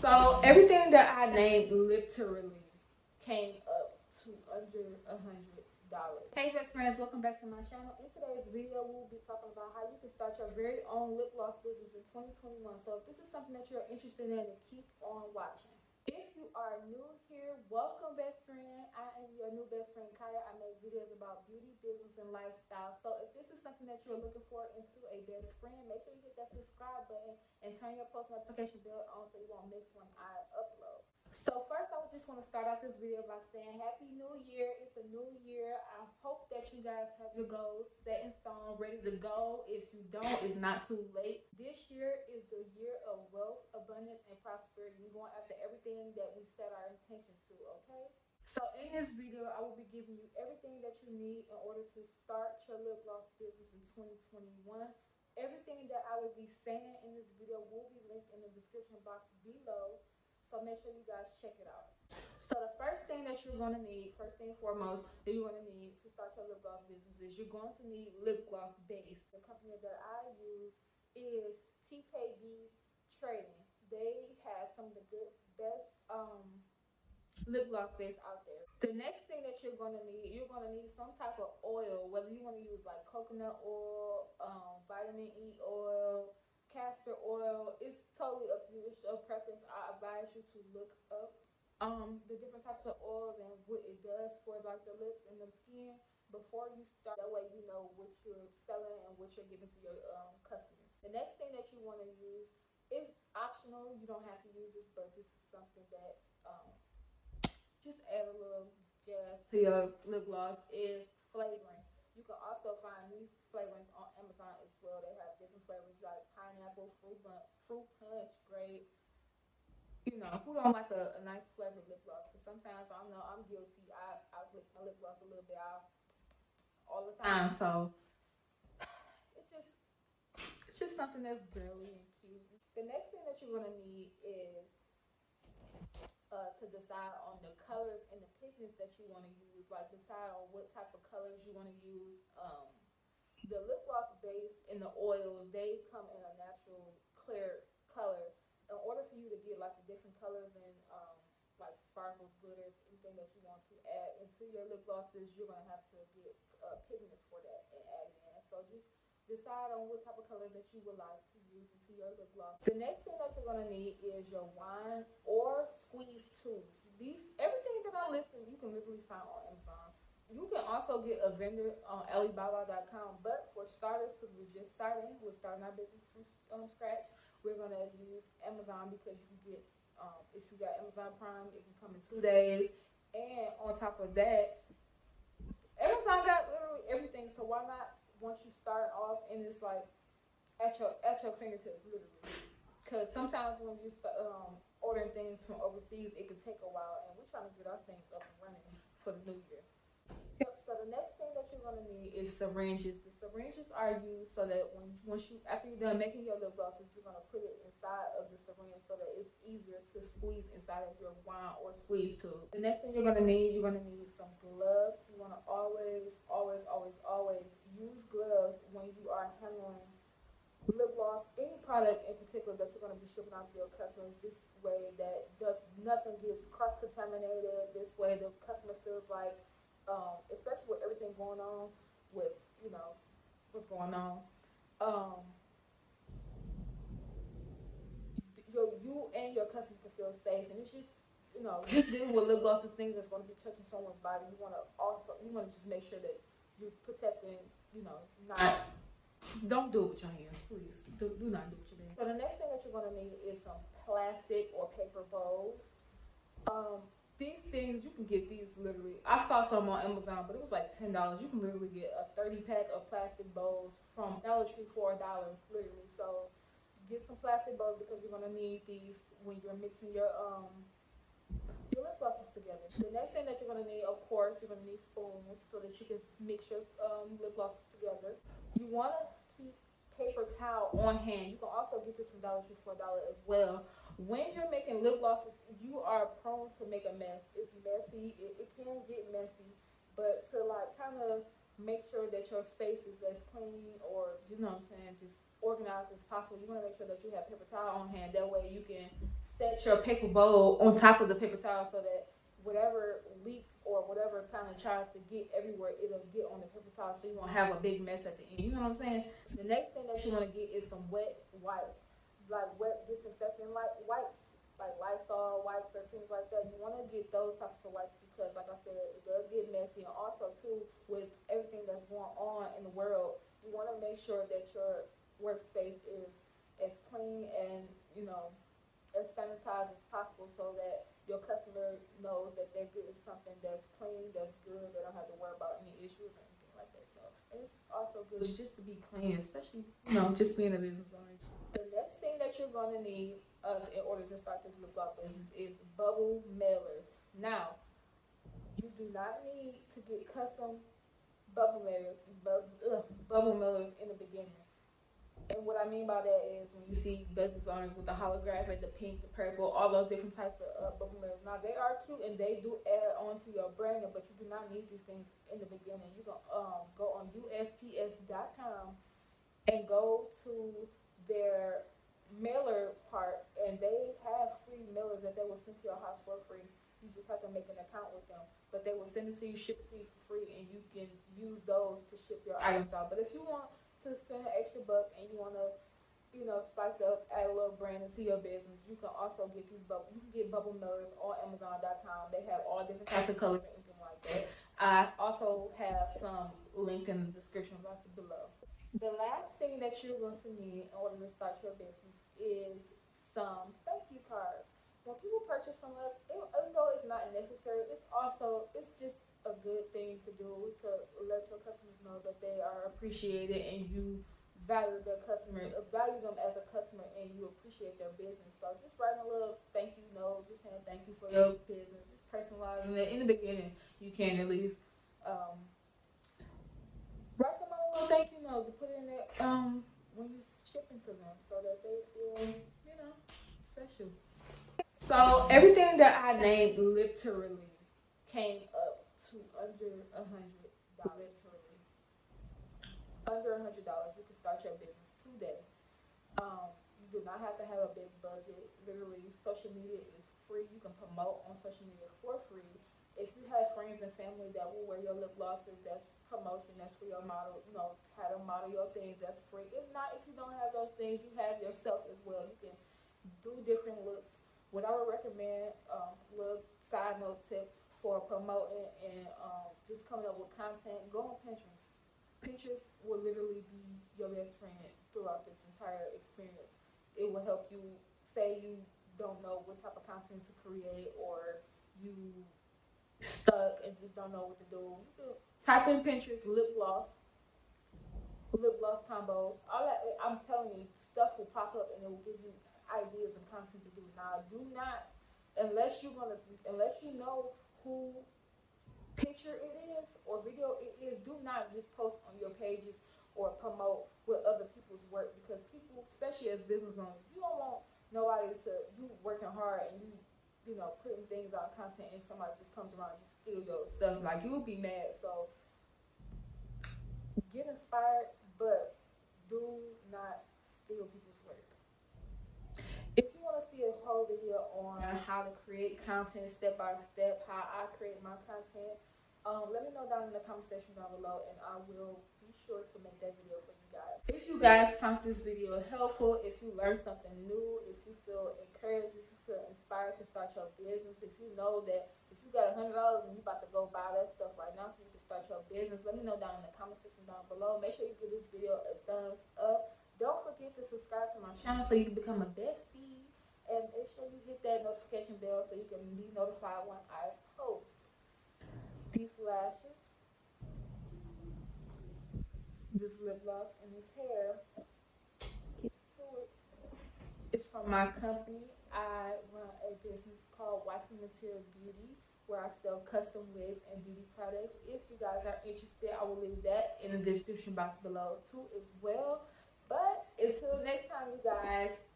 So everything that I named literally came up to under $100. Hey best friends, welcome back to my channel. In today's video, we'll be talking about how you can start your very own lip gloss business in 2021. So if this is something that you're interested in, keep on watching. If you are new here, welcome best friend. I am your new best friend Kaya. I make videos about beauty, business, and lifestyle. So if this is something that you're looking for into a best friend, make sure you hit that subscribe button and turn your post notification bell on so you won't miss when I upload. So first, I just want to start out this video by saying Happy New Year. It's a new year. I hope that you guys have your goals set in stone, ready to go. If you don't, it's not too late. This year is the year of wealth, abundance, and prosperity. We're going after everything that we set our intentions to, okay? So in this video, I will be giving you everything that you need in order to start your lip gloss business in 2021. Everything that I will be saying in this video will be linked in the description box below. So make sure you guys check it out. So the first thing that you're going to need, first thing foremost, that you're going to need to start your lip gloss business is you're going to need lip gloss base. The company that I use is TKB Trading. They have some of the best lip gloss base out there. The next thing that you're going to need some type of oil, whether you want to use like coconut oil, vitamin E oil, castor oil. It's totally up to you. It's your preference. I advise you to look up the different types of oils and what it does for like the lips and the skin before you start. That way you know what you're selling and what you're giving to your customers. The next thing that you want to use is optional. You don't have to use this, but this is something that just add a little jazz to your lip gloss is flavoring. You can also find these flavorings on Amazon as well. They have different flavors like pineapple, fruit punch, grape. You know, who don't like a nice flavored lip gloss? Because sometimes I know I'm guilty. I lick my lip gloss a little bit all the time. So it's just something that's girly and cute. The next thing that you're gonna need is to decide on the colors and the pigments that you want to use, like decide on what type of colors you want to use. The lip gloss base and the oils, they come in a natural clear color. In order for you to get like the different colors and like sparkles, glitters, anything that you want to add into your lip glosses, you're going to have to get pigments for that and add it in. So just decide on what type of color that you would like to use into your lip gloss. The next thing that you're going to need is your wand or squeeze tubes. Everything that I listed, you can literally find on Amazon. You can also get a vendor on Alibaba.com. But for starters, because we're just starting, our business from scratch, we're going to use Amazon because you can get, if you got Amazon Prime, it can come in 2 days. And on top of that, Amazon got literally everything, so why not? Once you start off and it's like at your fingertips literally, because sometimes when you start ordering things from overseas, it can take a while, and we're trying to get our things up and running for the new year. Yep, so the next thing that you're going to need is syringes. The syringes are used so that after you're done making your lip glosses, you're going to put it inside of the syringe so that it's easier to squeeze inside of your wand or squeeze tube. The next thing you're going to need some gloves. You want to always use gloves when you are handling lip gloss, any product in particular that you're going to be shipping out to your customers. This way that nothing gets cross-contaminated. This way the customer feels like, especially with everything going on, with, you know, what's going on, you and your customer can feel safe. And it's just, you know, just dealing with lip glosses, things that's going to be touching someone's body. You want to also, you want to just make sure that you're protecting, you know, don't do it with your hands, please. Do not do it with your hands. So the next thing that you're going to need is some plastic or paper bowls. These things, you can get these literally, I saw some on Amazon, but it was like $10. You can literally get a 30-pack of plastic bowls from Dollar Tree for $1, literally. So get some plastic bowls because you're going to need these when you're mixing your lip glosses together. The next thing that you're going to need, of course, you're going to need spoons so that you can mix your lip glosses together. You want to keep paper towel on hand. You can also get this from Dollar Tree for $1 as well. When you're making lip glosses, you are prone to make a mess. It's messy. It can get messy, but to like kind of make sure that your space is as clean or, you know what I'm saying, just organized as possible, you want to make sure that you have paper towel on hand. That way you can set your paper bowl on top of the paper towel so that whatever leaks or whatever kind of tries to get everywhere, it'll get on the paper towel, so you won't have a big mess at the end. You know what I'm saying? The next thing that you want to get is some wet wipes, like wet disinfectant wipes, like Lysol wipes or things like that. You want to get those types of wipes because, like I said, it does get messy. And also, too, with everything that's going on in the world, you want to make sure that your workspace is as clean and, you know, as sanitized as possible so that your customer knows that they're getting something that's clean, that's good, they don't have to worry about any issues or anything like that. So, and this is also good just to be clean, especially, you know, just being a business owner. The next thing that you're going to need in order to start this lip gloss business is bubble mailers. Now, you do not need to get custom bubble mailers in the beginning. And what I mean by that is when you see business owners with the holographic, the pink, the purple, all those different types of bubble mirrors. Now, they are cute and they do add on to your branding, but you do not need these things in the beginning. You can go on USPS.com and go to their mailer part, and they have free mailers that they will send to your house for free. You just have to make an account with them, but they will send it to you, ship it to you for free, and you can use those to ship your items out. But if you want to spend an extra buck and you want to, you know, spice up, add a little brand into your business, you can also get these bubble. You can get bubble mailers on Amazon.com. They have all different types of colors and anything like that. I also have some link in the description box below. The last thing that you're going to need in order to start your business is some thank you cards. When people purchase from us, even though it's not necessary, it's just a good thing to do to let your customers know that they are appreciated and you value their customer, value them as a customer, and you appreciate their business. So just writing a little thank you note, just saying thank you for your business, just personalizing it in the beginning. You can at least write them a little thank you note to put in there when you shipping to them, so that they feel, you know, special. So everything that I named literally came up to under $100 per week. Under $100, you can start your business today. You do not have to have a big budget. Literally, social media is free. You can promote on social media for free. If you have friends and family that will wear your lip glosses, that's promotion. That's for your model. You know, how to model your things. That's free. If not, if you don't have those things, you have yourself as well. You can do different looks. What I would recommend, little side note tip, for promoting and just coming up with content, go on Pinterest. Pinterest will literally be your best friend throughout this entire experience. It will help you, say you don't know what type of content to create or you stuck and just don't know what to do. You can type in Pinterest lip gloss combos. All that, I'm telling you, stuff will pop up and it will give you ideas and content to do. Now, do not, unless you know who picture it is or video it is, do not just post on your pages or promote with other people's work, because people, especially as business owners, you don't want nobody to, you working hard and you know, putting things out, content, and somebody just comes around and just steal your stuff. Like, you'll be mad. So get inspired, but do not steal people's work. See a whole video on how to create content step by step, how I create my content. Let me know down in the comment section down below, and I will be sure to make that video for you guys. If you guys found this video helpful, if you learned something new, if you feel encouraged, if you feel inspired to start your business, if you know that if you got $100 and you about to go buy that stuff right now so you can start your business, let me know down in the comment section down below. Make sure you give this video a thumbs up. Don't forget to subscribe to my channel so you can become a bestie. And make sure you hit that notification bell so you can be notified when I post. These lashes, this lip gloss, and this hair. It's from my company. I run a business called Wifey Material Beauty, where I sell custom wigs and beauty products. If you guys are interested, I will leave that in the description box below too as well. But until next time, you guys.